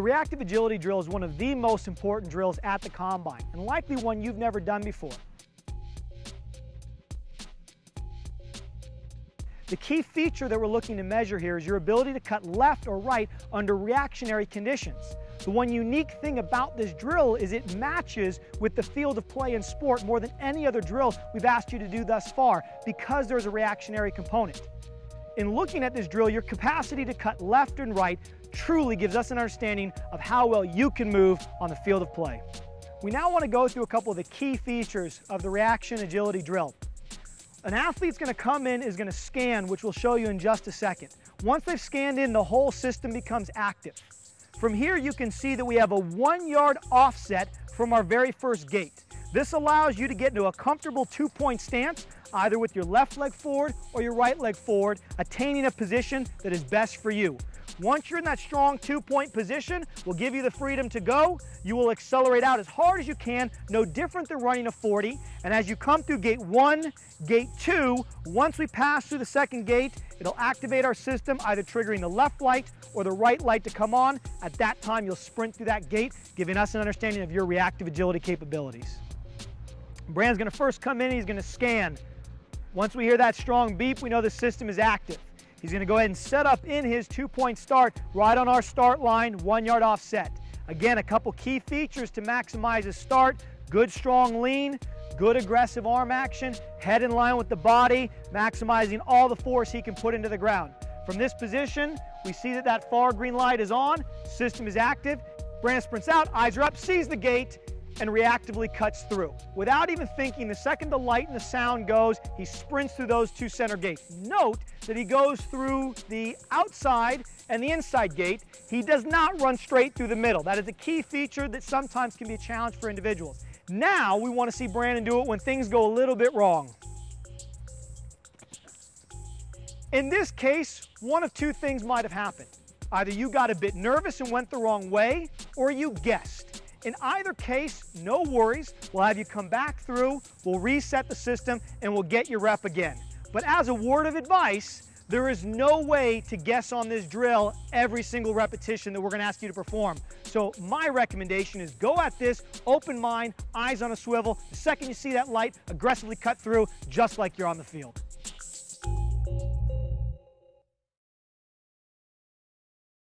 The reactive agility drill is one of the most important drills at the combine, and likely one you've never done before. The key feature that we're looking to measure here is your ability to cut left or right under reactionary conditions. The one unique thing about this drill is it matches with the field of play in sport more than any other drill we've asked you to do thus far, because there's a reactionary component. In looking at this drill, your capacity to cut left and right truly gives us an understanding of how well you can move on the field of play. We now want to go through a couple of the key features of the reaction agility drill. An athlete's going to come in, is going to scan, which we'll show you in just a second. Once they've scanned in, the whole system becomes active. From here, you can see that we have a 1 yard offset from our very first gate. This allows you to get into a comfortable two-point stance, either with your left leg forward or your right leg forward, attaining a position that is best for you. Once you're in that strong two-point position, we'll give you the freedom to go. You will accelerate out as hard as you can, no different than running a 40. And as you come through gate 1, gate 2, once we pass through the second gate, it'll activate our system, either triggering the left light or the right light to come on. At that time, you'll sprint through that gate, giving us an understanding of your reactive agility capabilities. Brandon's gonna first come in and he's gonna scan. Once we hear that strong beep, we know the system is active. He's gonna go ahead and set up in his two-point start right on our start line, 1 yard offset. Again, a couple key features to maximize his start: good strong lean, good aggressive arm action, head in line with the body, maximizing all the force he can put into the ground. From this position, we see that that far green light is on, system is active. Brandon sprints out, eyes are up, sees the gate, and reactively cuts through. Without even thinking, the second the light and the sound goes, he sprints through those two center gates. Note that he goes through the outside and the inside gate. He does not run straight through the middle. That is a key feature that sometimes can be a challenge for individuals. Now we want to see Brandon do it when things go a little bit wrong. In this case, one of two things might have happened. Either you got a bit nervous and went the wrong way, or you guessed. In either case, no worries. We'll have you come back through, we'll reset the system, and we'll get your rep again. But as a word of advice, there is no way to guess on this drill every single repetition that we're gonna ask you to perform. So my recommendation is go at this open mind, eyes on a swivel. The second you see that light, aggressively cut through, just like you're on the field.